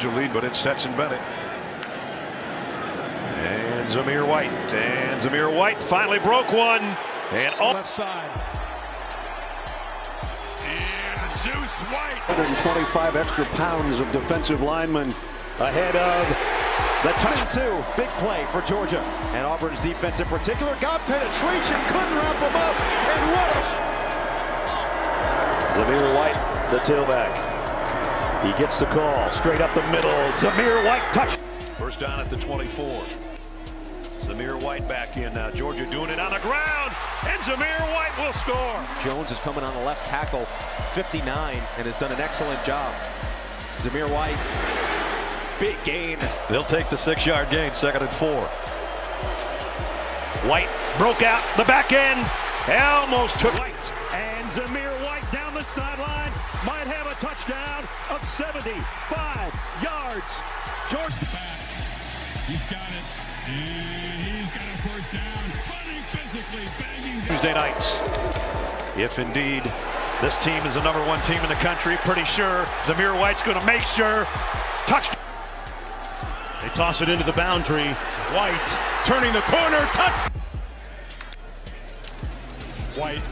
Georgia lead, but it's Stetson Bennett. And Zamir White. And Zamir White finally broke one. And left side. And Zeus White. 125 extra pounds of defensive linemen ahead of the 22. Big play for Georgia. And Auburn's defense in particular got penetration, couldn't wrap them up. And what a... Zamir White, the tailback. He gets the call straight up the middle. Zamir White touch. First down at the 24. Zamir White back in now. Georgia doing it on the ground, and Zamir White will score. Jones is coming on the left tackle, 59, and has done an excellent job. Zamir White, big gain. They'll take the 6-yard gain, 2nd and 4. White broke out the back end, almost took White, and Zamir White down the sideline might have a touchdown of 75 yards. Georgia back. He's got it. And he's got a first down, running physically, banging down. Tuesday nights, if indeed this team is the #1 team in the country, pretty sure Zamir White's going to make sure. Touchdown. They toss it into the boundary. White turning the corner. Touchdown. White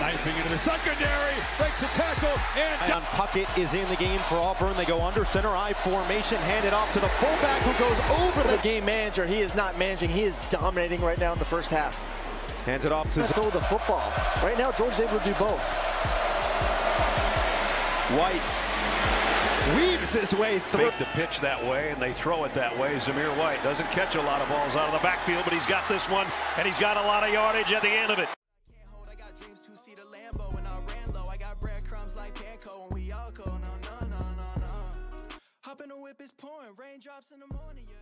knifing into the secondary, breaks the tackle, and Puckett is in the game for Auburn. They go under center eye formation, hand it off to the fullback, who goes over the game manager. He is not managing. He is dominating right now in the first half. Hands it off to throw the football. Right now, George's able to do both. White weaves his way through. Fake the pitch that way, and they throw it that way. Zamir White doesn't catch a lot of balls out of the backfield, but he's got this one, and he's got a lot of yardage at the end of it. Whip is pouring, raindrops in the morning. Yeah.